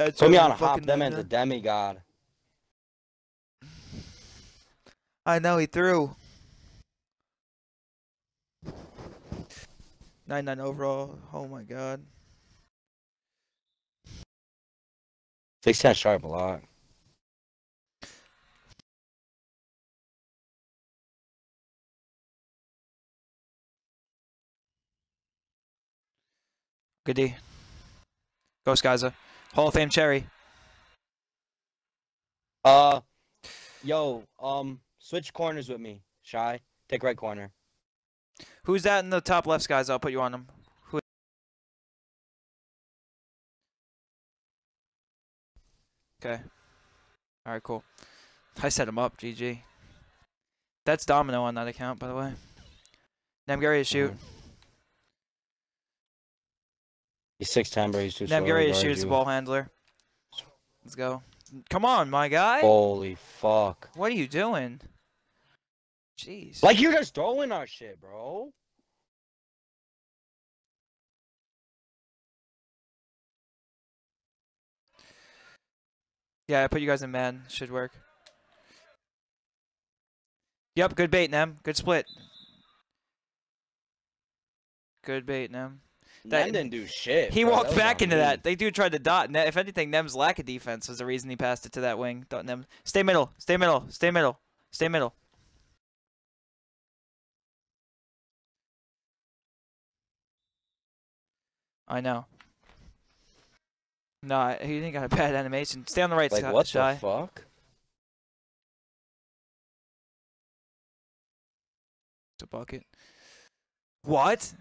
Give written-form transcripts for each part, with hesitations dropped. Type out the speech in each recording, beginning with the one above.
That's put me on Hop. That man's a demigod. I know, he threw. 99 overall. Oh my god. 610 sharp block. Good D. Go Skyza. Hall of Fame Cherry. Yo, switch corners with me. Shy, take right corner. Who's that in the top left, Skyza? I'll put you on him. Who? Okay. All right, cool. I set him up. GG. That's Domino on that account, by the way. Namgary is shoot. He's 6'10", but he's too slow. Namgary shoots the ball handler. Let's go. Come on, my guy. Holy fuck. What are you doing? Jeez. Like, you're just throwing our shit, bro. Yeah, I put you guys in man. Should work. Yep, good bait, Nem. Good split. Good bait, Nem. That Nem didn't do shit. He walked back into that. They do tried to dot. If anything, Nem's lack of defense was the reason he passed it to that wing. Dot Nem. Stay middle. Stay middle. Stay middle. Stay middle. I know. Nah, he didn't got a bad animation. Stay on the right side. Like, what the fuck? It's a bucket. What?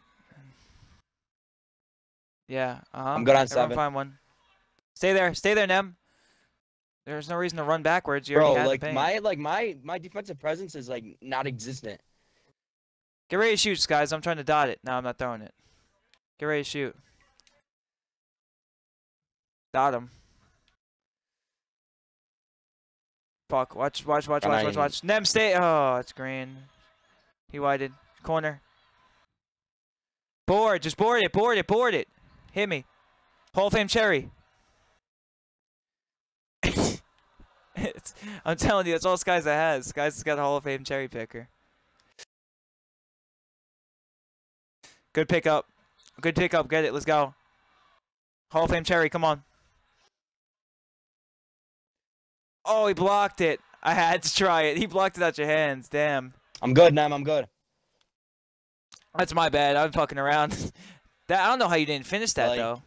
Yeah, I'm good on 7. Find one. Stay there, Nem. There's no reason to run backwards. You already had the pain. my defensive presence is like not existent. Get ready to shoot, guys. I'm trying to dot it. No, I'm not throwing it. Get ready to shoot. Dot him. Fuck! Watch. Nem, stay. Oh, it's green. He widened corner. Board, just board it, board it, board it. Hit me. Hall of Fame Cherry. I'm telling you, that's all Skyza has. Skyza's got a Hall of Fame Cherry picker. Good pickup. Good pickup. Get it. Let's go. Hall of Fame Cherry. Come on. Oh, he blocked it. I had to try it. He blocked it out your hands. Damn. I'm good, Nem. I'm good. That's my bad. I'm fucking around. That, I don't know how you didn't finish that, like, though.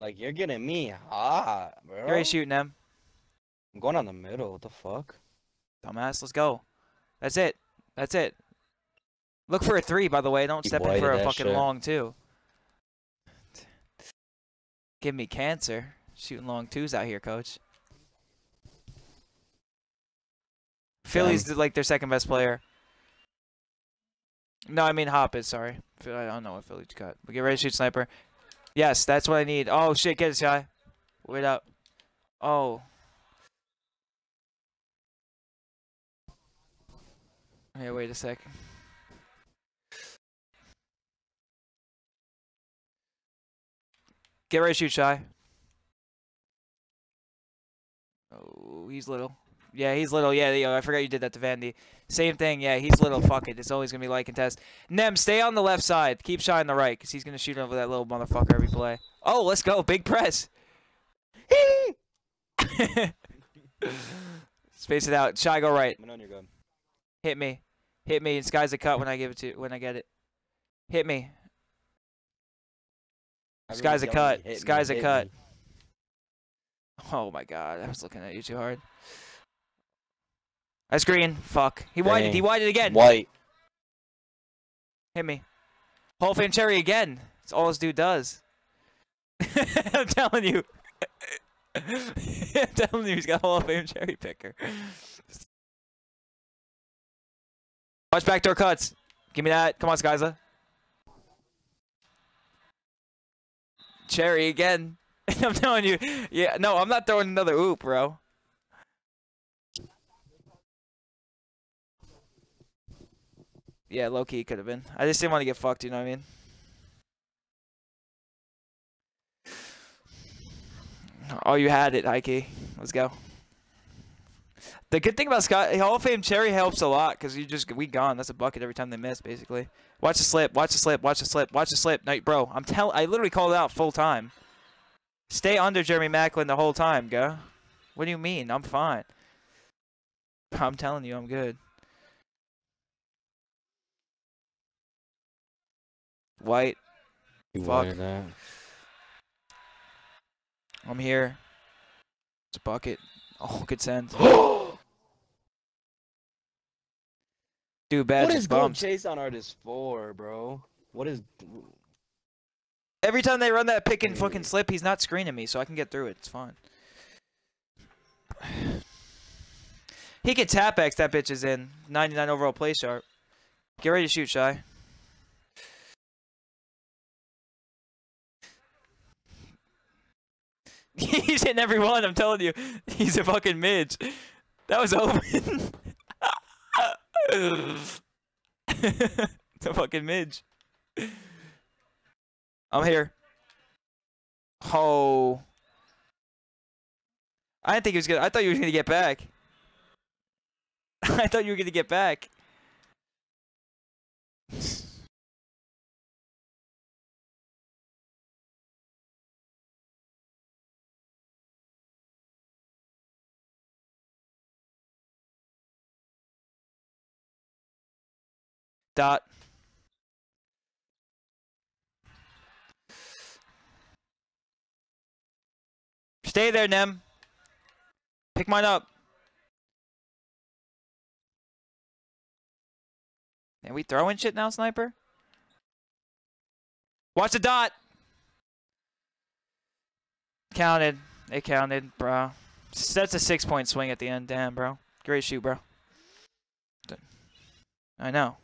Like, you're getting me hot, bro. You're already shooting him. I'm going on the middle. What the fuck? Dumbass, let's go. That's it. That's it. Look for a 3, by the way. Don't step in for a fucking long 2. Give me cancer. Shooting long 2s out here, coach. Philly's, like, their second best player. No, I mean Hop is, sorry. I don't know what Philly got. But get ready to shoot sniper. Yes, that's what I need. Oh, shit, get this guy. Wait up. Oh. Hey, wait a sec. Get ready to shoot Shy. Oh, he's little. Yeah, he's little. Yeah, yo, I forgot you did that to Vandy. Same thing. Yeah, he's little. Fuck it. It's always going to be like and test. Nem, stay on the left side. Keep Shy on the right, because he's going to shoot over that little motherfucker every play. Oh, let's go. Big press. Space it out. Shy, go right. Hit me. Hit me. And Sky's a cut when I give it to when I get it. Hit me. Sky's a cut. Sky's a cut. Oh, my God. I was looking at you too hard. That's green. Fuck. He widened. He widened again. White. Hit me. Hall of Fame Cherry again. That's all this dude does. I'm telling you. I'm telling you, he's got a Hall of Fame Cherry picker. Watch backdoor cuts. Give me that. Come on, Skyza. Cherry again. I'm telling you. Yeah. No, I'm not throwing another oop, bro. Yeah, low-key could have been. I just didn't want to get fucked, you know what I mean? All you had it, Heike. Let's go. The good thing about Scott Hall of Fame Cherry helps a lot because you just we gone. That's a bucket every time they miss, basically. Watch the slip. Watch the slip. Watch the slip. Watch the slip. No, bro, I'm telling. I literally called it out full time. Stay under Jeremy Maclin the whole time, go. What do you mean? I'm fine. I'm telling you, I'm good. White. You fuck. That. I'm here. It's a bucket. Oh, good send. Dude, bad. What is gold chase on artist 4, bro? What is? Every time they run that pick and fucking slip, he's not screening me, so I can get through it. It's fine. He can tap X. That bitch is in 99 overall play sharp. Get ready to shoot, Shy. He's hitting every one, I'm telling you. He's a fucking midge. That was open. The fucking midge. I'm here. Oh. I didn't think he was gonna. I thought you were gonna get back. I thought you were gonna get back. Dot. Stay there, Nem. Pick mine up. And we throwing shit now, sniper? Watch the dot. Counted. It counted, bro. That's a 6-point swing at the end. Damn, bro. Great shoot, bro. I know.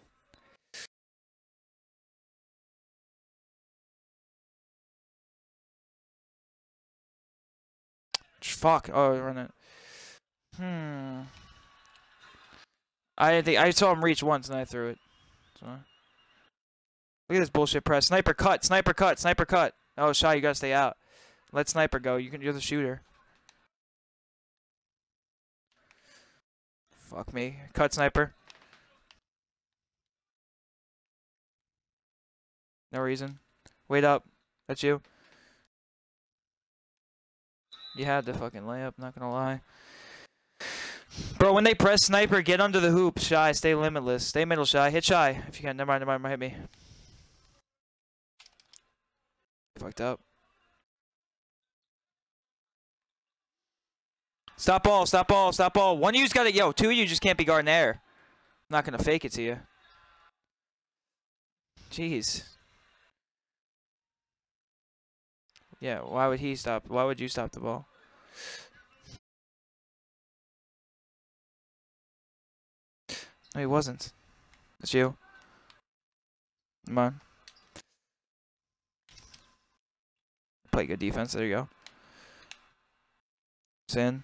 Fuck. Oh, run it. I didn't think I saw him reach once and I threw it. So. Look at this bullshit press. Sniper cut. Sniper cut. Sniper cut. Oh, Shy, you gotta stay out. Let sniper go. You're the shooter. Fuck me. Cut sniper. No reason. Wait up. That's you. You had the fucking layup, not gonna lie. Bro, when they press sniper, get under the hoop, Shy. Stay limitless. Stay middle, Shy. Hit Shy. If you can. Never mind. Hit me. Fucked up. Stop ball. Stop ball. Stop ball. One of you's gotta. Yo, two of you just can't be guarding air. I'm not gonna fake it to you. Jeez. Yeah, why would he stop? Why would you stop the ball? No, he wasn't. It's you. Come on. Play good defense. There you go. Sin.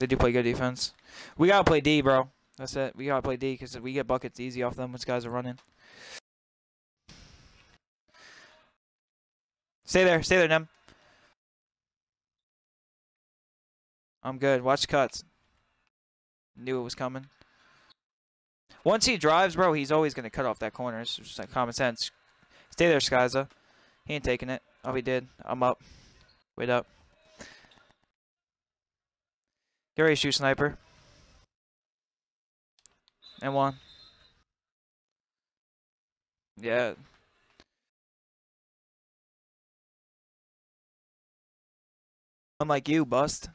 They do play good defense. We gotta play D, bro. That's it. We gotta play D because we get buckets easy off them when guys are running. Stay there, Nem. I'm good. Watch cuts. Knew it was coming. Once he drives, bro, he's always gonna cut off that corner. It's just like common sense. Stay there, Skyza. He ain't taking it. Oh, he did. I'm up. Wait up. Get ready to shoot, sniper. And one. Yeah. Unlike you, bust.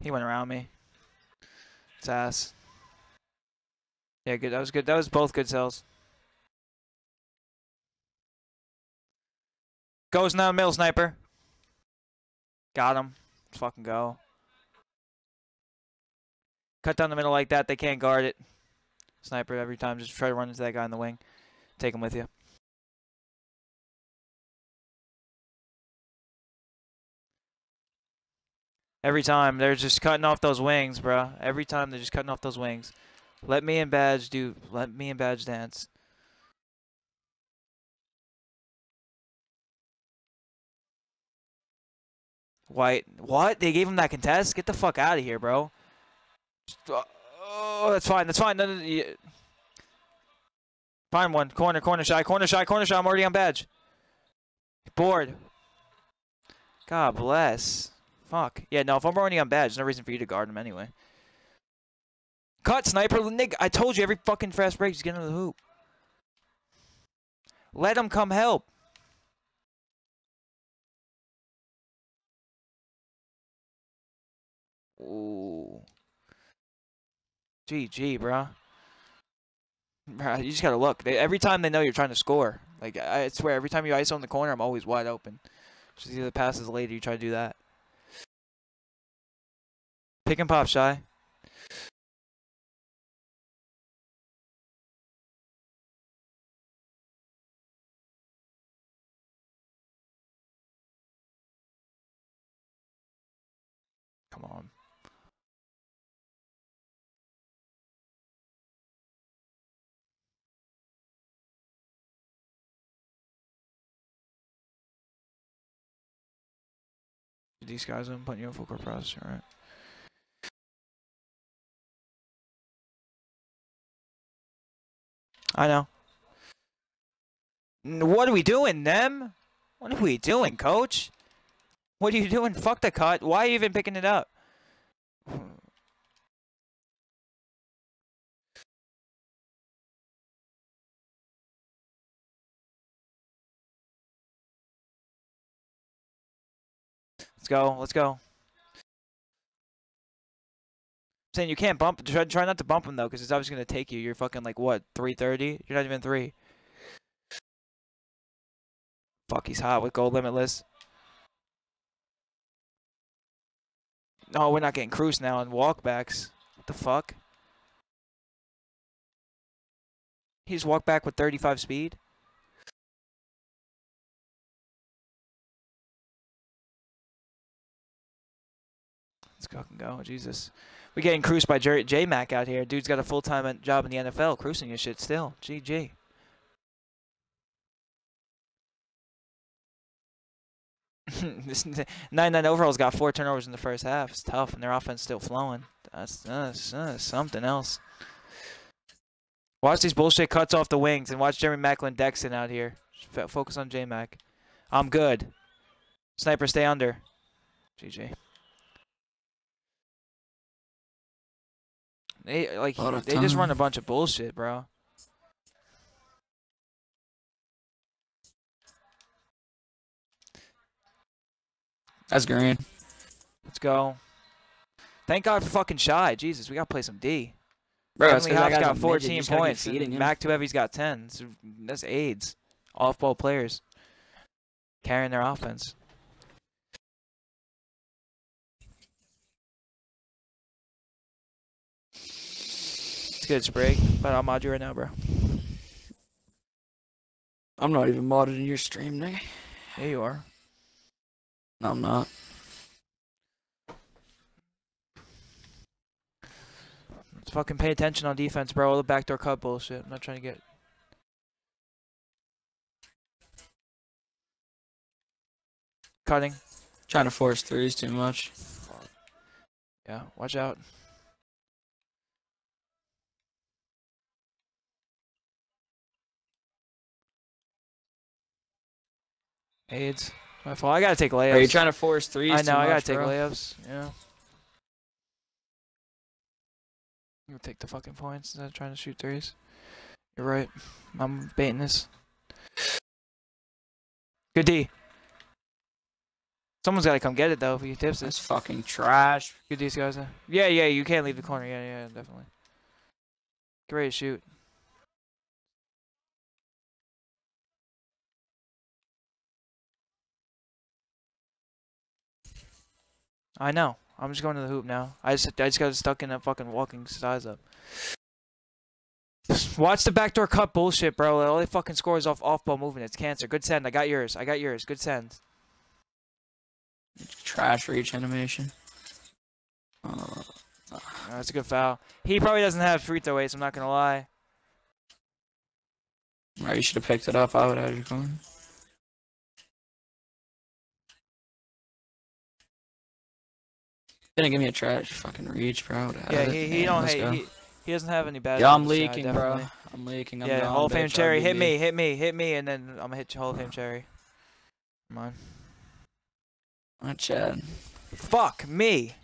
He went around me. It's ass. Yeah, good. That was good. That was both good sells. Goes down middle, sniper. Got him. Let's fucking go. Cut down the middle like that. They can't guard it. sniper every time. Just try to run into that guy in the wing. Take him with you. Every time, they're just cutting off those wings, bro. Every time, they're just cutting off those wings. Let me and Badge do... Let me and Badge dance. White. What? They gave him that contest? Get the fuck out of here, bro. Oh, that's fine. That's fine. No, no, yeah. Find one. Corner, corner, shy. Corner, shy. Corner, shy. I'm already on Badge. Bored. God bless. Fuck. Yeah, no, if I'm running on Badge, there's no reason for you to guard him anyway. Cut, sniper. Nigga, I told you every fucking fast break he's getting to the hoop. Let him come help. Ooh. GG, bro. You just gotta look. Every time they know you're trying to score. Like, I swear, every time you iso in the corner, I'm always wide open. Just either passes later, you try to do that. Pick and pop, Shy. Come on. These guys are putting you on full court press, all right? I know. What are we doing, them? What are we doing, coach? What are you doing? Fuck the cut. Why are you even picking it up? Let's go. Let's go. I'm saying you can't bump. Try not to bump him, though, because it's obviously going to take you. You're fucking, like, what, 330? You're not even 3. Fuck, he's hot with gold limitless. No, we're not getting cruised now on walkbacks. What the fuck? He just walked back with 35 speed? Let's fucking go. Jesus. We're getting cruised by J-Mac out here. Dude's got a full-time job in the NFL. Cruising his shit still. GG. This 99 overall's got 4 turnovers in the first half. It's tough, and their offense still flowing. That's something else. Watch these bullshit cuts off the wings, and watch Jeremy Maclin Dexon out here. Focus on J-Mac. I'm good. Sniper, stay under. GG. They just run a bunch of bullshit, bro. That's green. Let's go. Thank God for fucking Shy. Jesus, we gotta play some D. Bro, Henry House got 14 points. Mac Too Heavy's got 10. That's aids. Off-ball players carrying their offense. It's good, Sprig, but I'll mod you right now, bro. I'm not even modded in your stream, nigga. Yeah, you are. No, I'm not. Let's fucking pay attention on defense, bro. All the backdoor cut bullshit. I'm not trying to get... Cutting. Trying to force threes too much. Yeah, watch out. Aids. My fault. I gotta take layups. Are you trying to force threes? I know. I gotta take layups. Yeah. You take the fucking points instead of trying to shoot threes. You're right. I'm baiting this. Good D. Someone's gotta come get it though. If he tips it. That's fucking trash. Good D's guys. Yeah, yeah. You can't leave the corner. Yeah, yeah, definitely. Get ready to shoot. I know. I'm just going to the hoop now. I just got stuck in that fucking walking size up. Just watch the backdoor cut bullshit, bro. All they fucking score is off ball movement. It's cancer. Good send. I got yours. I got yours. Good send. Trash reach animation. Oh, that's a good foul. He probably doesn't have free throw weights, I'm not gonna lie. Right, you should have picked it up. I would have had you going. Gonna give me a trash fucking reach, bro. Yeah, he doesn't have any bad. Yeah, I'm leaking, bro. I'm leaking. Yeah, Hall of Fame Cherry, hit me, and then I'm gonna hit Hall of Fame Cherry. Come on. Not Chad. Fuck me.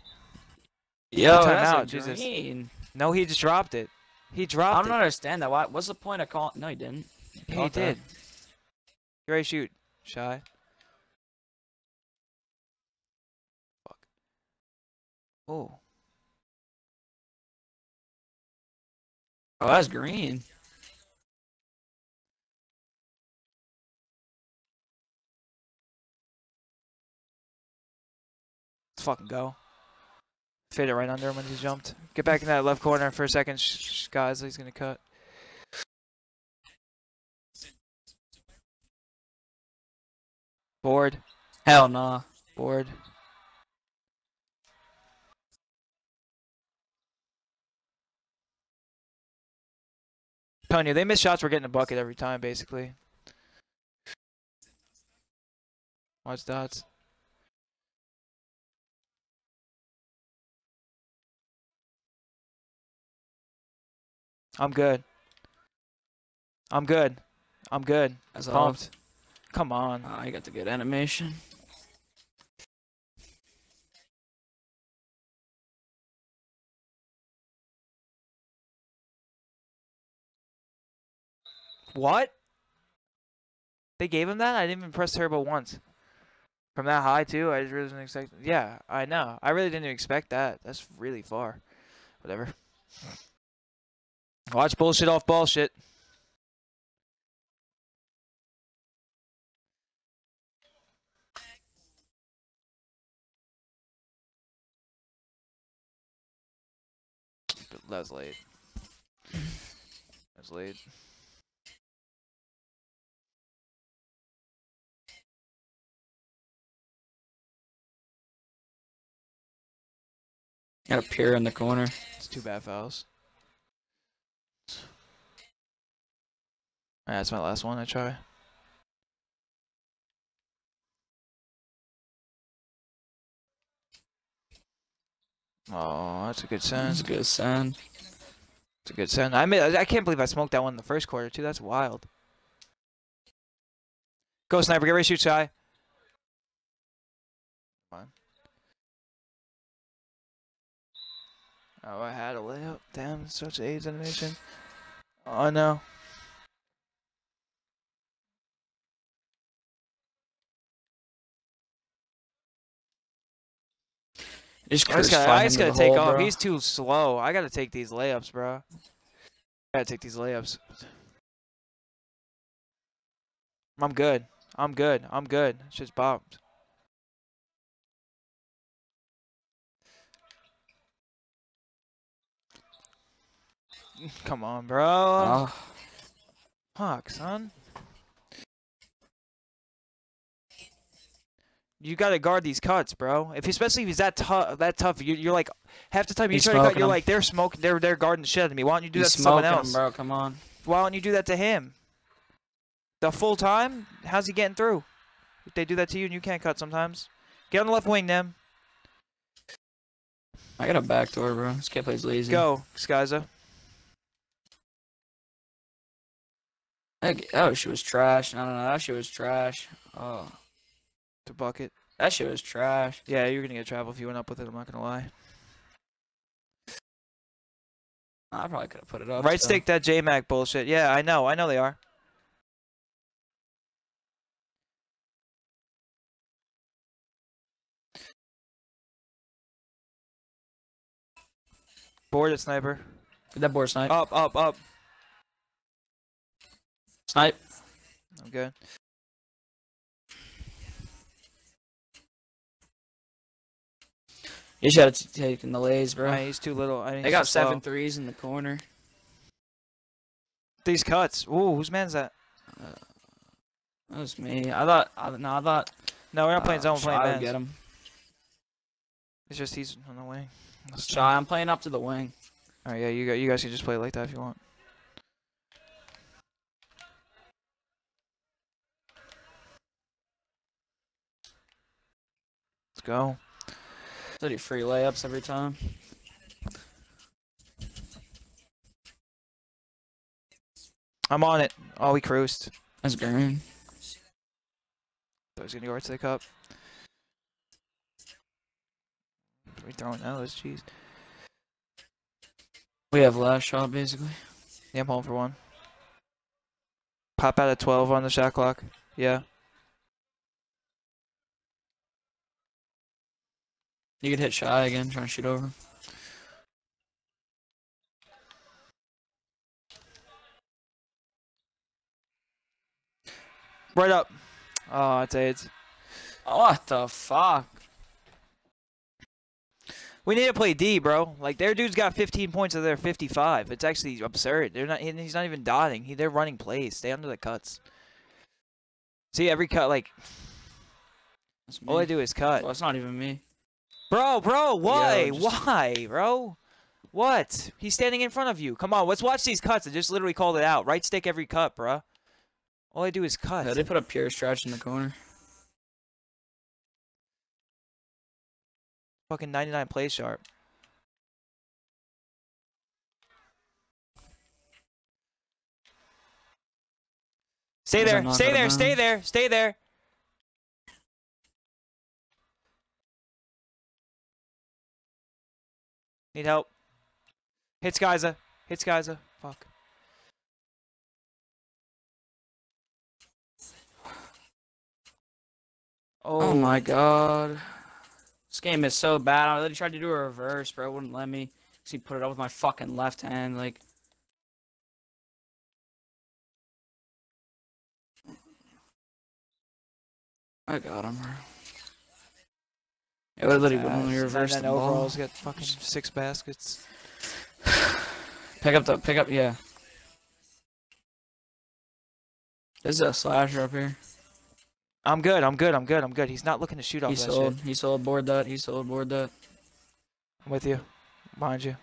Yo, that's a green. No, he just dropped it. He dropped it. I don't understand that. Why? What's the point of calling? No, he didn't. He did. Great shoot, Shy. Fuck. Oh. Oh, that's green. Let's fucking go. Fit it right under him when he jumped. Get back in that left corner for a second, guys. He's gonna cut. Board. Hell nah. Board. I'm telling you, they miss shots. We're getting a bucket every time, basically. Watch dots. I'm good. I'm good. I'm good. That's pumped. Come on. Oh, you got the good animation. What? They gave him that? I didn't even press turbo once. From that high, too? I just really didn't expect... Yeah, I know. I really didn't expect that. That's really far. Whatever. Watch bullshit off bullshit. That was late. That was late. Got a pier in the corner. It's two bad fouls. Alright, that's my last one I try. Oh, that's a good send. That's a good send. That's a good send. I can't believe I smoked that one in the first quarter, too. That's wild. Go, Sniper. Get ready to shoot, Shy. Come on. Oh, I had a layup. Damn, such an AIDS animation. Oh, no. I just gotta take off. Bro. He's too slow. I gotta take these layups, bro. I gotta take these layups. I'm good. I'm good. I'm good. Shit's bombed. Come on, bro. Oh. Fuck, son. You gotta guard these cuts, bro. If especially if he's that tough, you're like half the time you try to cut, you're like they're smoking, they're guarding the shit out of me. Why don't you do that to someone else, bro? Come on. Why don't you do that to him? The full time, how's he getting through? If they do that to you and you can't cut sometimes, get on the left wing, them. I got a backdoor, bro. This kid plays lazy. Go, Skyza. Oh, she was trash. No, no, that shit was trash. Oh. A bucket. That shit was trash. Yeah, you're gonna get travel if you went up with it, I'm not gonna lie. I probably could have put it up. Right stick that J-Mac bullshit. Yeah, I know they are. Board at Sniper. Did that board snipe? Up. Snipe. I'm good. You should have taken the lays, bro. Nah, he's too little. They got 7 threes in the corner. these cuts. Ooh, whose man's that? That was me. I thought. No, we're not playing zone. We're playing get him. It's just he's on the wing. Shy, I'm playing up to the wing. All right, yeah, you guys can just play like that if you want. Let's go. I do free layups every time. I'm on it. Oh, he cruised. That's green. So he's gonna go right to the cup. We throwing those, jeez. We have last shot basically. Yeah, I'm home for one. Pop out at 12 on the shot clock. Yeah. You could hit Shy again, trying to shoot over. Right up. Oh, it's AIDS. What the fuck? We need to play D, bro. Like, their dude's got 15 points of their 55. It's actually absurd. They're not. He's not even dotting. They're running plays. Stay under the cuts. See, every cut, like... All I do is cut. Well, it's not even me. Bro, why? Yo, why, bro? What? He's standing in front of you. Come on, let's watch these cuts. I just literally called it out. Right stick every cut, bro. All I do is cut. Yeah, they put a pure stretch in the corner. Fucking 99 play sharp. Stay there, stay there, stay there, stay there. Need help. Hits Geyser. Hits Geyser. Fuck. Oh my god. This game is so bad. I really tried to do a reverse, bro. It wouldn't let me. So he put it up with my fucking left hand. Like. I got him, bro. It would literally only reverse the ball. Overall's got fucking 6 baskets. Pick up, yeah. There's a slasher up here. I'm good. He's not looking to shoot off that shit. He sold board that. I'm with you. Behind you.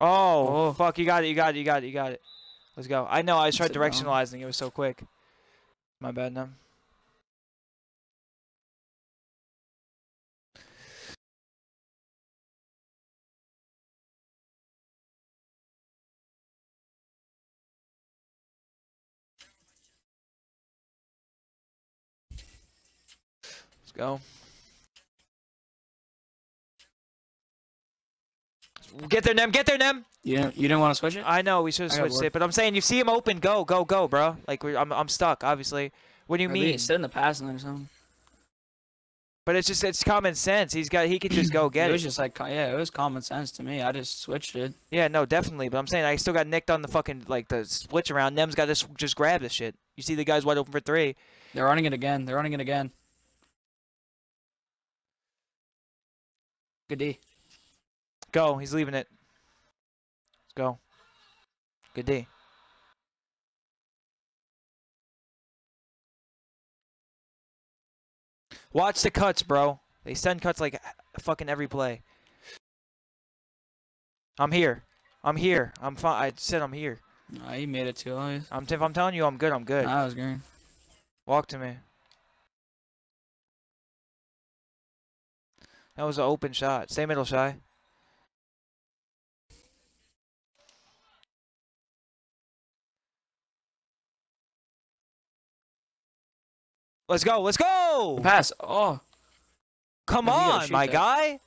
Oh, fuck, you got it. Let's go. I know, I tried directionalizing. It was so quick. My bad, no. Let's go. Get there, Nem. Yeah, you didn't want to switch it? I know, we should have switched it, but I'm saying you see him open, go, bro. Like, I'm stuck, obviously. What do you mean? He's still in the passing lane or something. But it's just, it's common sense. He could just go get it. It was just like, yeah, it was common sense to me. I just switched it. Yeah, no, definitely. But I'm saying I still got nicked on the fucking, like, the switch around. Nem's got this, just grab this shit. You see the guy's wide open for 3. They're running it again. Good D. Go, he's leaving it. Let's go. Good D. Watch the cuts, bro. They send cuts like fucking every play. I'm here. I'm fine. I said I'm here. Nah, you made it too obvious. I'm telling you, I'm good. Nah, I was green. Walk to me. That was an open shot. Stay middle, Shy. Let's go! Pass. Oh. Come on, my guy.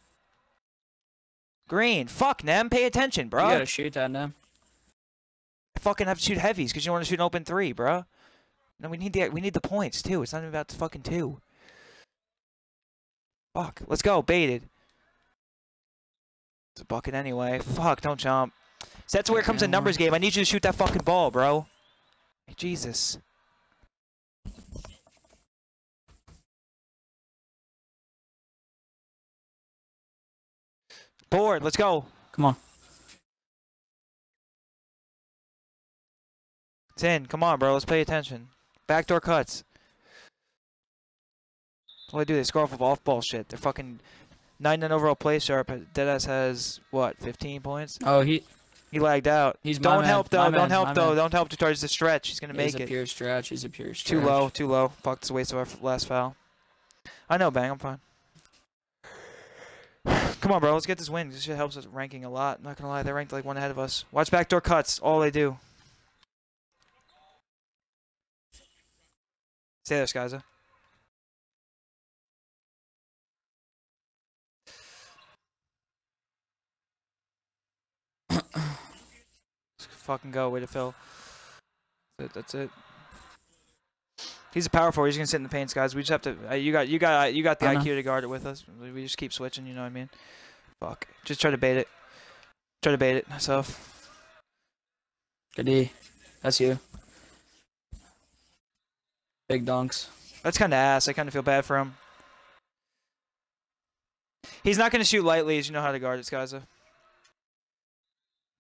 Green. Fuck, Nem. Pay attention, bro. You gotta shoot that, Nem. I fucking have to shoot heavies because you want to shoot an open 3, bro. No, we need the points, too. It's not even about the fucking 2. Fuck. Let's go. Baited. It's a bucket anyway. Fuck, don't jump. So that's where it comes a numbers game. I need you to shoot that fucking ball, bro. Jesus. Board, let's go. Come on. It's in. Come on, bro. Let's pay attention. Backdoor cuts. That's what they do. They score off of off-ball shit. They're fucking 9-9 overall play sharp. Deadass has, what, 15 points? Oh, he lagged out. He's Don't help, though. Don't help. Too hard. It's a stretch. He's going to make it. He's a pure stretch. He's a pure stretch. Too low. Too low. Fuck, this waste of our last foul. I know, Bang. I'm fine. Come on, bro. Let's get this win. This shit helps us ranking a lot. I'm not going to lie. They're ranked like one ahead of us. Watch backdoor cuts. All they do. Stay there, Skyza. Fucking go, way to fill. That's it. He's a power forward. He's gonna sit in the paint, guys. We just have to. You got the IQ to guard it with us. We just keep switching. You know what I mean? Fuck. Just try to bait it. Try to bait it myself. Good D. That's you. Big dunks. That's kind of ass. I kind of feel bad for him. He's not gonna shoot lightly. As you know how to guard it, Skyza.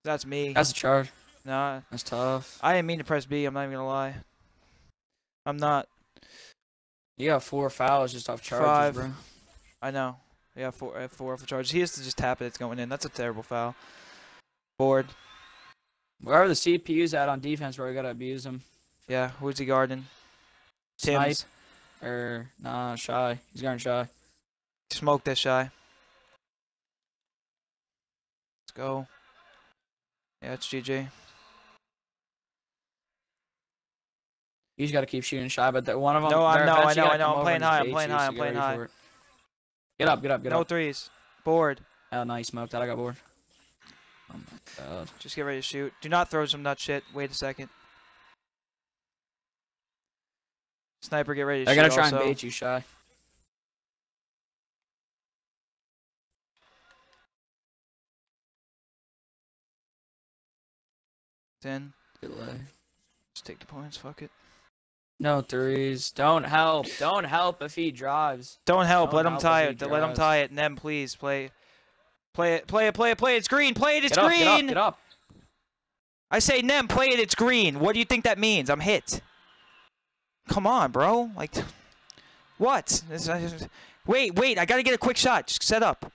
That's me. That's a charge. Nah. That's tough. I didn't mean to press B. I'm not even going to lie. I'm not. You got 4 fouls just off charges, 5. Bro. I know. Yeah, 4 off the charges. He has to just tap it. It's going in. That's a terrible foul. Board. Wherever the CPU's at on defense, bro, we got to abuse them. Yeah. Who's he guarding? Snipe. Or, nah, Shy. He's guarding Shy. Smoke that Shy. Let's go. Yeah, it's GG. You just gotta keep shooting Shy, but that one of them. No, I know. I'm playing high. I'm playing high. Get up. No threes. Board. Oh no, you smoked that. I got bored. Oh my god. Just get ready to shoot. Do not throw some nut shit. Wait a second. Sniper, get ready to shoot. I gotta try and bait you, Shy. In. Just take the points, fuck it. No threes. Don't help. Don't help if he drives. Don't help. Let him tie it. Let him tie it, and then please play it. It's green. Play it. It's green. Get up. I say Nem, play it. It's green. What do you think that means? I'm hit. Come on, bro. Like, what? Wait. I gotta get a quick shot. Just set up.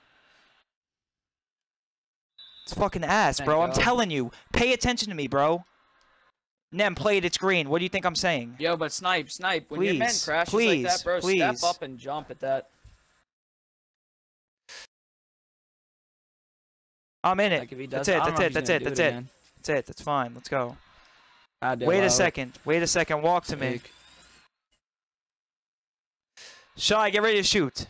It's fucking ass, bro. I'm telling you. Pay attention to me, bro. Nem, play it. It's green. What do you think I'm saying? Yo, but snipe. When your man crashes like that, bro, step up and jump at that. I'm in it. That's it. That's fine. Let's go. Wait a second. Walk to me. Shy, get ready to shoot.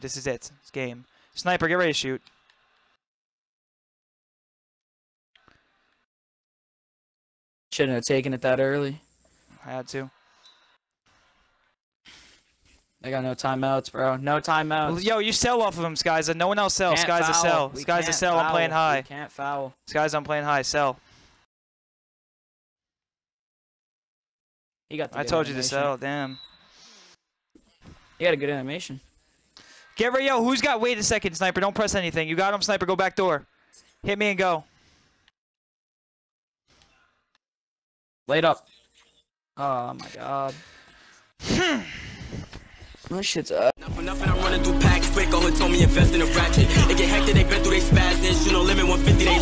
This is it. It's game. Sniper, get ready to shoot. Shouldn't have taken it that early. I had to. They got no timeouts, bro. No timeouts. Yo, you sell off of him, Skyza. No one else sells. Skyza sell. Skyza sell. I'm playing high. We can't foul. Skyza, I'm playing high. Sell. He got. I told you to sell. Damn. He had a good animation. Get ready, yo. Who's got? Wait a second, Sniper. Don't press anything. You got him, Sniper. Go back door. Hit me and go. Laid up. Oh my god. That shit's up. Nothing, I'm running through packs quick. All it told me invest in a ratchet. It get hectic, they been through they spasms. You know, limit 150, they